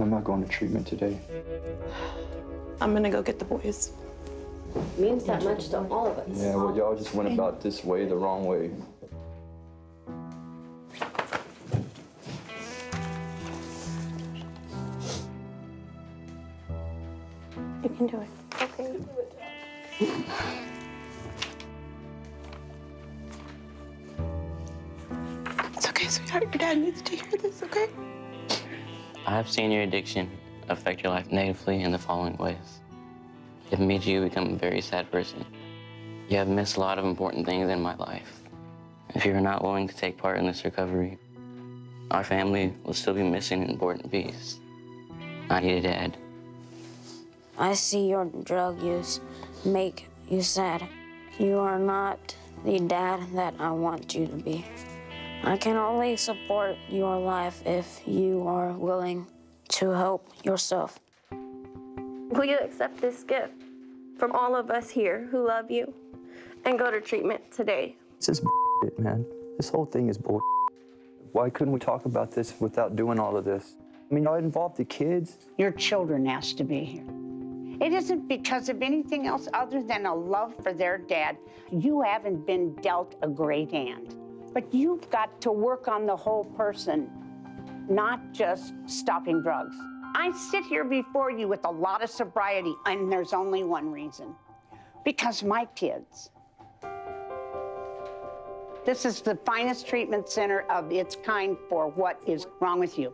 I'm not going to treatment today. I'm gonna go get the boys. It means that much to all of us. Yeah, well, y'all just went about this way the wrong way. You can do it. Okay. It's okay, sweetheart. Your dad needs to hear this, okay? I have seen your addiction affect your life negatively in the following ways. It made you become a very sad person. You have missed a lot of important things in my life. If you're not willing to take part in this recovery, our family will still be missing an important piece. I need a dad. I see your drug use make you sad. You are not the dad that I want you to be. I can only support your life if you are willing to help yourself. Will you accept this gift from all of us here who love you and go to treatment today? This is bullshit, man. This whole thing is bullshit. Why couldn't we talk about this without doing all of this? I mean, I involved the kids. Your children asked to be here. It isn't because of anything else other than a love for their dad. You haven't been dealt a great hand. But you've got to work on the whole person, not just stopping drugs. I sit here before you with a lot of sobriety, and there's only one reason. Because my kids. This is the finest treatment center of its kind for what is wrong with you.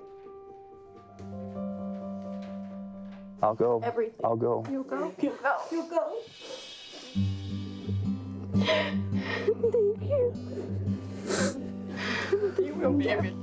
I'll go. Everything. I'll go. You'll go. You'll go. You'll go. Thank you. You will be everything.